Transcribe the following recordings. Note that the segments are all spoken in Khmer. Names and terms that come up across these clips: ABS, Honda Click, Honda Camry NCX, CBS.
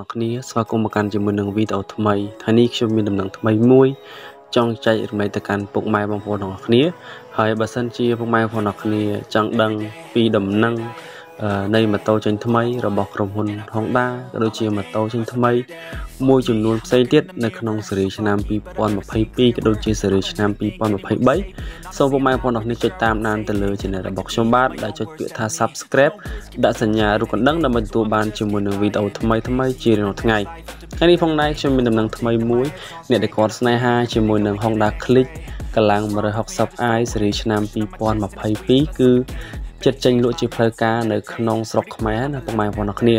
នៅក្នុងនេះស្វាគមន៍មកកាន់ជាមួយនឹងវីដេអូថ្មី Subscribe ដាក់សញ្ញារូបកណ្ដឹងដើម្បីទទួលបានជាមួយនឹងវីដេអូថ្មីៗជារៀងរាល់ថ្ងៃថ្ងៃនេះផងដែរខ្ញុំមានដំណឹងថ្មីមួយអ្នកដែលគាត់ស្នេហាជាមួយនឹង Honda Click កន្លង160i ស៊េរីឆ្នាំ 2022 គឺ ចិត្តចេញលក់ជាផ្លូវការនៅក្នុងស្រុកខ្មែរណាបងប្អូនអ្នកគ្នា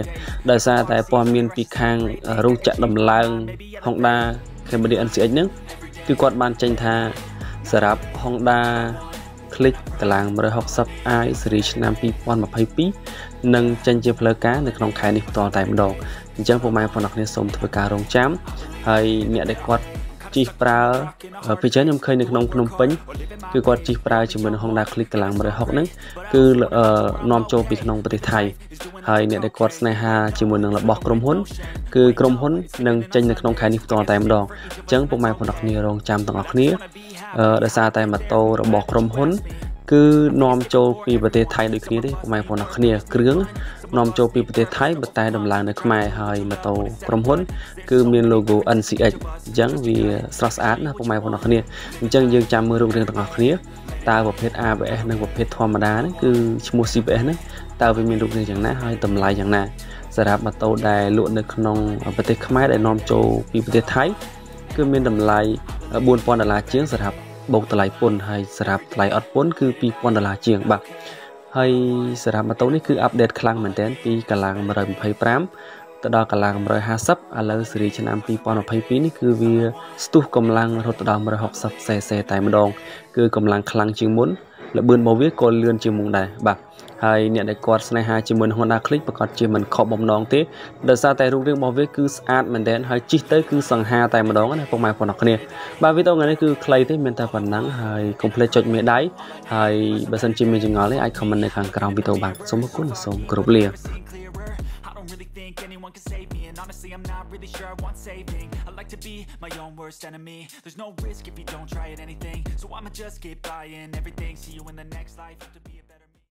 ដោយសារតែព័ត៌មានពីខាងរោងចក្រដំឡើង Honda Camry NCX ហ្នឹងគឺគាត់បានចេញថាសម្រាប់ Honda Click កន្លង160i ស៊េរីឆ្នាំ 2022 នឹងចេញជាផ្លូវការនៅក្នុងខែនេះផ្ទាល់តែម្ដងអញ្ចឹងបងប្អូនអ្នកគ្នាសូមធ្វើការរងចាំហើយអ្នកដែលគាត់ ជិះប្រើពីចាញខ្ញុំឃើញនៅក្នុងភ្នំពេញគឺគាត់ជិះប្រើជាមួយ Honda Click កន្លង160 ហ្នឹងគឺនាំចូលពីក្នុងប្រទេសថៃហើយអ្នកដែលគាត់ស្នេហាជាមួយនឹងរបស់ក្រុមហ៊ុនគឺក្រុមហ៊ុននឹងចេញនៅក្នុងខែនេះផ្ទាល់តែម្ដងអញ្ចឹងពុកម៉ែបងប្អូនអ្នកគ្នារងចាំទាំងអស់គ្នាដោយសារតែម៉ូតូរបស់ក្រុមហ៊ុន គឺនាំចូលពីប្រទេសថៃដូចគ្នាទេពុកម៉ែបងប្អូនអ្នកគ្នាគ្រឿងនាំចូលពីប្រទេសថៃប៉ុន្តែតម្លើងនៅខ្មែរហើយម៉ូតូក្រុមហ៊ុនគឺមាន logo NCX អញ្ចឹងវាស្រស់ស្អាតណាស់ពុកម៉ែបងប្អូនអ្នកគ្នាអញ្ចឹងយើងចាំមើលរូបរាងទាំងអស់គ្នាតើប្រភេទ ABS និងប្រភេទ ធម្មតាហ្នឹងគឺឈ្មោះ CBS ហ្នឹងតើវាមានរូបរាងយ៉ាងណាហើយតម្លៃយ៉ាងណាសម្រាប់ម៉ូតូដែលលក់នៅក្នុងប្រទេសខ្មែរដែលនាំចូលពីប្រទេសថៃគឺមានតម្លៃ $4000 ជាងសម្រាប់ បូកតម្លៃពន្ធហើយសម្រាប់ថ្លៃអត់ពន្ធគឺ $2000 ជាងបាទហើយសម្រាប់ម៉ូតូនេះគឺ update ខ្លាំងមែនទែនពី កន្លង 125 ទៅដល់ កន្លង 150 ឥឡូវ ស៊េរី ឆ្នាំ 2022 នេះគឺវា ស្ទុះកម្លាំងរត់ដល់ 160 cc តែម្ដងគឺកម្លាំងខ្លាំងជាងមុន លបឿនរបស់វាក៏លឿនជាងមុនដែរបាទហើយអ្នកដែលគាត់ស្នេហាជាមួយ Honda Click ប្រកាសជាមិនខកបំណងទេដោយសារតែរូបរាងរបស់វាគឺស្អាតមែនទែនហើយជិះទៅគឺសង្ហាតែម្ដងណាបងប្អូនអ្នកគ្នាបាទវីដេអូថ្ងៃនេះគឺខ្លីទេមានតែប៉ុណ្ណឹងហើយ Think anyone can save me, and honestly I'm not really sure I want saving. I like to be my own worst enemy. There's no risk if you don't try at anything, so I'ma just keep buying everything. See you in the next life.